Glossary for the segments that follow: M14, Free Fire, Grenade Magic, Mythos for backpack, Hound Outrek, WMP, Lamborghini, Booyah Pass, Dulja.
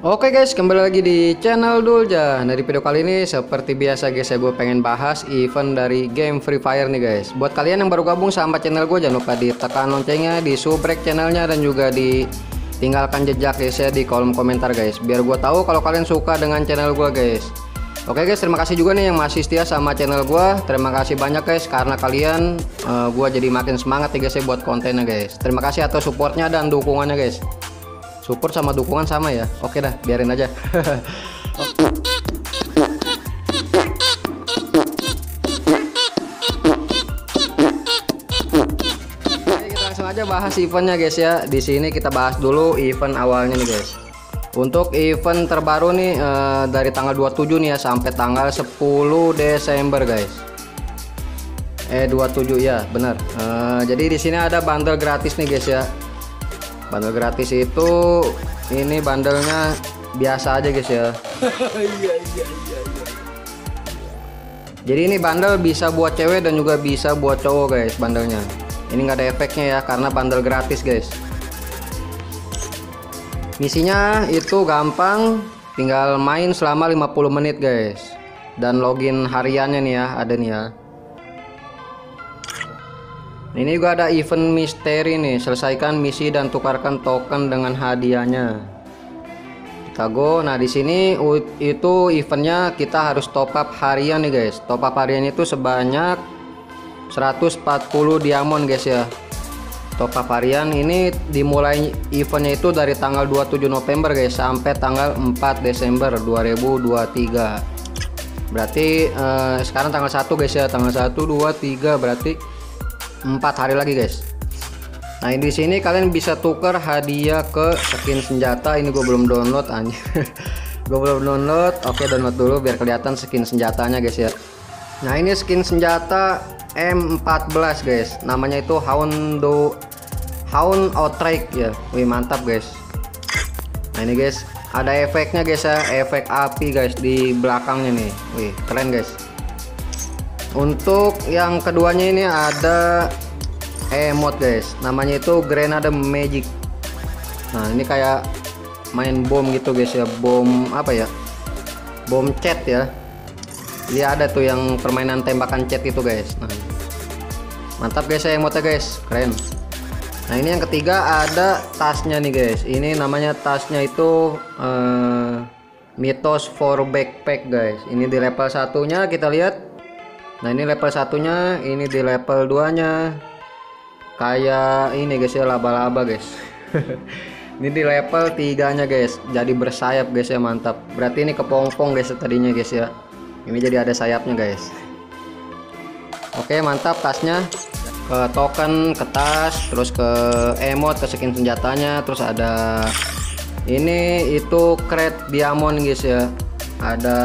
Oke guys, kembali lagi di channel Dulja. Nah, di video kali ini seperti biasa guys, ya gue pengen bahas event dari game Free Fire nih guys. Buat kalian yang baru gabung sama channel gue, jangan lupa ditekan loncengnya, di subrek channelnya, dan juga ditinggalkan jejak guys ya di kolom komentar guys, biar gue tahu kalau kalian suka dengan channel gue guys. Oke guys, terima kasih juga nih yang masih setia sama channel gue. Terima kasih banyak guys, karena kalian gue jadi makin semangat nih guys ya buat kontennya guys. Terima kasih atas supportnya dan dukungannya guys. Support sama dukungan sama ya. Oke dah, biarin aja. Oke, kita langsung aja bahas eventnya guys ya. Di sini kita bahas dulu event awalnya nih guys. Untuk event terbaru nih dari tanggal 27 nih ya sampai tanggal 10 Desember guys. 27 ya, benar. Jadi di sini ada bundle gratis nih guys ya. Bandel gratis itu ini bandelnya biasa aja guys ya. Jadi ini bandel bisa buat cewek dan juga bisa buat cowok guys bandelnya. Ini nggak ada efeknya ya karena bandel gratis guys. Misinya itu gampang, tinggal main selama 50 menit guys. Dan login hariannya nih ya, ada nih ya. Ini juga ada event misteri nih, selesaikan misi dan tukarkan token dengan hadiahnya. Kita go. Nah, di sini itu eventnya kita harus top up harian nih guys. Top up harian itu sebanyak 140 diamond guys ya. Top up harian ini dimulai eventnya itu dari tanggal 27 November guys sampai tanggal 4 Desember 2023. Berarti sekarang tanggal 1 guys ya, tanggal 1 2 3 berarti 4 hari lagi guys. Nah, di sini kalian bisa tuker hadiah ke skin senjata. Ini gue belum download aja. Gue belum download. Oke, download dulu biar kelihatan skin senjatanya guys ya. Nah, ini skin senjata M14 guys. Namanya itu Hound Outrek ya. Wih, mantap guys. Nah, ini guys, ada efeknya guys ya, efek api guys di belakangnya nih. Wih, keren guys. Untuk yang keduanya ini ada emote guys, namanya itu Grenade Magic. Nah, ini kayak main bom gitu guys ya, bom apa ya, bom cat ya. Jadi ada tuh yang permainan tembakan cat itu guys. Nah, mantap guys ya emote guys, keren. Nah, ini yang ketiga ada tasnya nih guys. Ini namanya tasnya itu Mythos for backpack guys. Ini di level satunya kita lihat. Nah, ini level satunya, ini di level 2-nya. Kayak ini guys ya, laba-laba guys. Ini di level 3-nya guys, jadi bersayap guys ya, mantap. Berarti ini kepompong guys tadinya guys ya. Ini jadi ada sayapnya guys. Oke, mantap tasnya. Ke token, ke tas, terus ke emote, ke skin senjatanya, terus ada ini itu crate diamond guys ya. Ada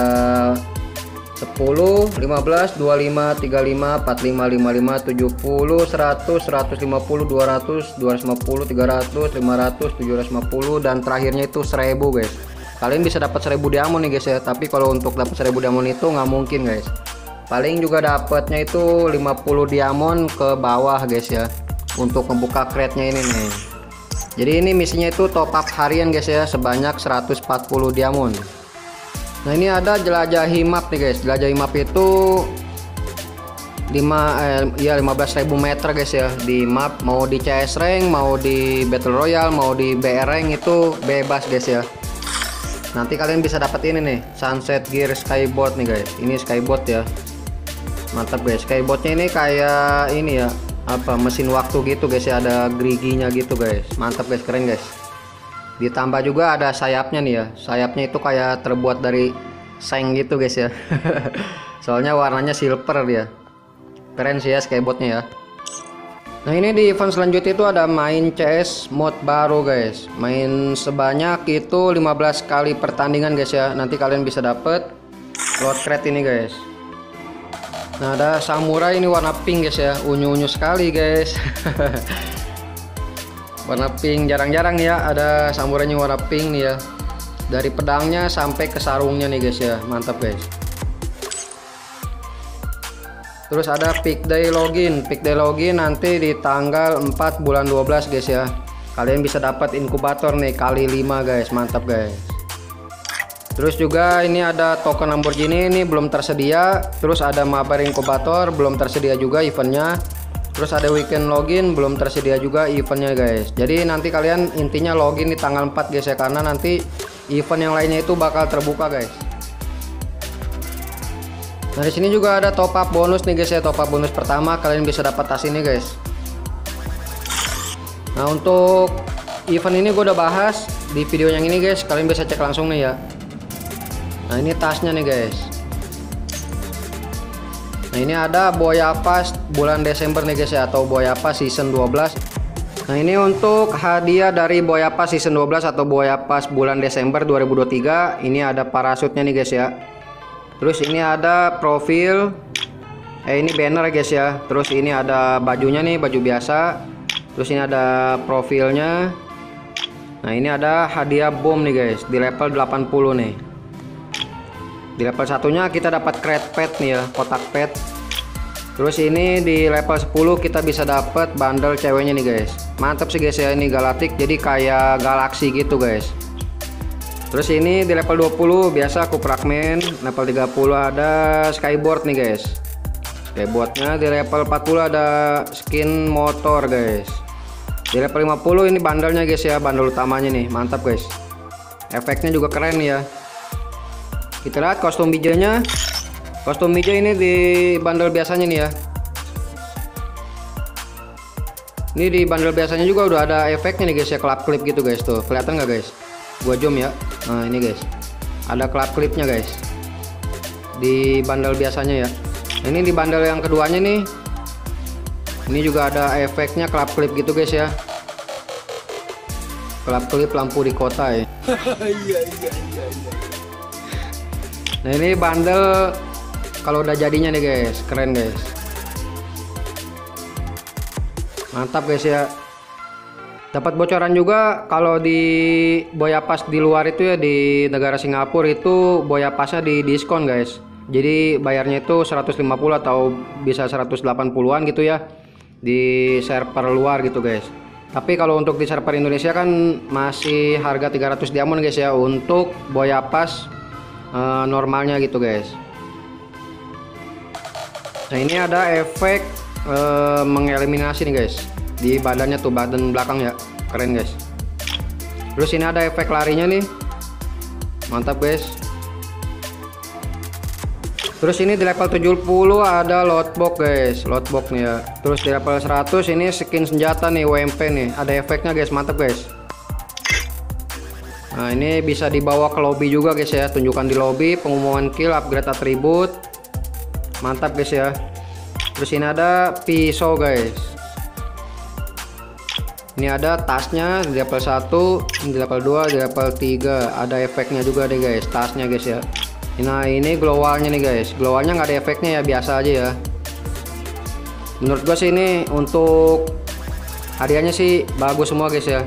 10, 15, 25, 35, 45, 55, 70, 100, 150, 200, 250, 300, 500, 750, dan terakhirnya itu 1000 guys. Kalian bisa dapat 1000 diamond nih guys ya, tapi kalau untuk dapat 1000 diamond itu nggak mungkin guys. Paling juga dapatnya itu 50 diamond ke bawah guys ya, untuk membuka crate-nya ini nih. Jadi ini misinya itu top up harian guys ya, sebanyak 140 diamond. Nah, ini ada jelajahi map nih guys. Jelajahi map itu 15.000 meter guys ya. Di map mau di CS rank, mau di battle royale, mau di BR rank itu bebas guys ya. Nanti kalian bisa dapat ini nih, sunset gear skyboard nih guys. Ini skyboard ya, mantap guys. Skyboardnya ini kayak ini ya, apa, mesin waktu gitu guys ya, ada geriginya gitu guys. Mantap guys, keren guys. Ditambah juga ada sayapnya nih ya. Sayapnya itu kayak terbuat dari seng gitu guys ya. Soalnya warnanya silver dia. Keren sih ya skateboardnya ya. Nah, ini di event selanjutnya itu ada main CS mode baru guys. Main sebanyak itu 15 kali pertandingan guys ya. Nanti kalian bisa dapet loot crate ini guys. Nah, ada samurai ini warna pink guys ya. Unyu-unyu sekali guys. Warna pink, jarang-jarang nih ya ada samurainya warna pink nih ya. Dari pedangnya sampai ke sarungnya nih guys ya, mantap guys. Terus ada pick day login nanti di tanggal 4 bulan 12 guys ya. Kalian bisa dapat inkubator nih kali 5 guys, mantap guys. Terus juga ini ada token Lamborghini, ini belum tersedia. Terus ada mabar inkubator, belum tersedia juga eventnya. Terus ada weekend login, belum tersedia juga eventnya guys. Jadi nanti kalian intinya login di tanggal 4 guys ya, karena nanti event yang lainnya itu bakal terbuka guys. Nah di sini juga ada top up bonus nih guys ya. Top up bonus pertama kalian bisa dapat tas ini guys. Nah untuk event ini gue udah bahas di video yang ini guys, kalian bisa cek langsung nih ya. Nah ini tasnya nih guys. Nah ini ada Booyah Pass bulan Desember nih guys ya, atau Booyah Pass season 12. Nah ini untuk hadiah dari Booyah Pass season 12 atau Booyah Pass bulan Desember 2023. Ini ada parasutnya nih guys ya. Terus ini ada profil, ini banner guys ya. Terus ini ada bajunya nih, baju biasa. Terus ini ada profilnya. Nah ini ada hadiah bom nih guys, di level 80 nih. Di level satunya kita dapat crate pet nih ya, kotak pet. Terus ini di level 10 kita bisa dapat bundle ceweknya nih guys. Mantap sih guys ya, ini galaktik, jadi kayak galaksi gitu guys. Terus ini di level 20 biasa aku fragmen. Level 30 ada skyboard nih guys. Skyboardnya di level 40 ada skin motor guys. Di level 50 ini bandelnya guys ya, bandel utamanya nih, mantap guys. Efeknya juga keren ya. Kita lihat kostum bijanya. Kostum bija ini di bandel biasanya nih ya. Ini di bandel biasanya juga udah ada efeknya nih guys ya, klap-klip gitu guys tuh. Kelihatan nggak guys? Gua zoom ya. Nah ini guys, ada klip-klipnya guys di bandel biasanya ya. Ini di bandel yang keduanya nih, ini juga ada efeknya klip-klip gitu guys ya, klip-klip lampu di kota ya. Nah ini bandel kalau udah jadinya nih guys, keren guys, mantap guys ya. Dapat bocoran juga kalau di Booyah Pass di luar itu ya, di negara Singapura itu Booyah Passnya di diskon guys. Jadi bayarnya itu 150 atau bisa 180-an gitu ya di server luar gitu guys. Tapi kalau untuk di server Indonesia kan masih harga 300 diamond guys ya untuk Booyah Pass normalnya gitu guys. Nah ini ada efek mengeliminasi nih guys. Di badannya tuh, badan belakang ya, keren guys. Terus ini ada efek larinya nih, mantap guys. Terus ini di level 70 ada lootbox guys, lootbox nih ya. Terus di level 100 ini skin senjata nih, WMP nih, ada efeknya guys, mantap guys. Nah ini bisa dibawa ke lobby juga guys ya, tunjukkan di lobby, pengumuman kill, upgrade atribut, mantap guys ya. Terus ini ada pisau guys. Ini ada tasnya di level 1, di level 2, di level 3. Ada efeknya juga deh guys, tasnya guys ya. Nah ini glowalnya nih guys, glowalnya nggak ada efeknya ya, biasa aja ya. Menurut gue sih ini untuk hadiahnya sih bagus semua guys ya.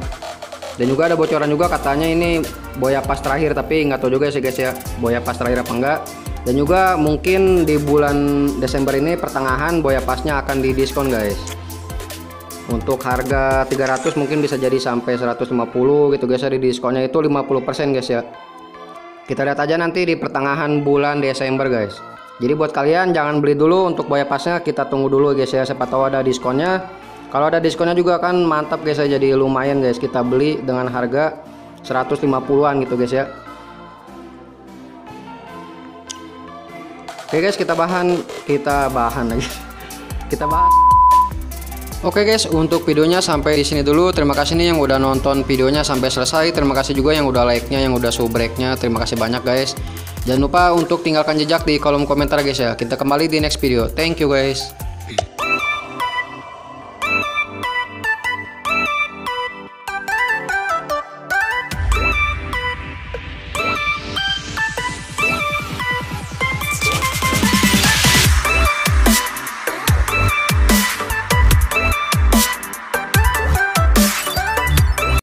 Dan juga ada bocoran juga katanya ini Booyah Pass terakhir, tapi nggak tahu juga sih guys ya, Booyah Pass terakhir apa enggak. Dan juga mungkin di bulan Desember ini pertengahan Booyah Passnya akan di diskon guys. Untuk harga 300 mungkin bisa jadi sampai 150 gitu guys ya, di diskonnya itu 50% guys ya. Kita lihat aja nanti di pertengahan bulan Desember guys. Jadi buat kalian jangan beli dulu untuk Booyah Passnya, kita tunggu dulu guys ya, siapa tahu ada diskonnya. Kalau ada diskonnya juga kan mantap guys ya, jadi lumayan guys, kita beli dengan harga 150-an gitu guys ya. Oke guys, kita bahas. Oke guys, untuk videonya sampai di sini dulu. Terima kasih nih yang udah nonton videonya sampai selesai. Terima kasih juga yang udah like-nya, yang udah subscribe-nya. Terima kasih banyak guys. Jangan lupa untuk tinggalkan jejak di kolom komentar guys ya. Kita kembali di next video. Thank you guys.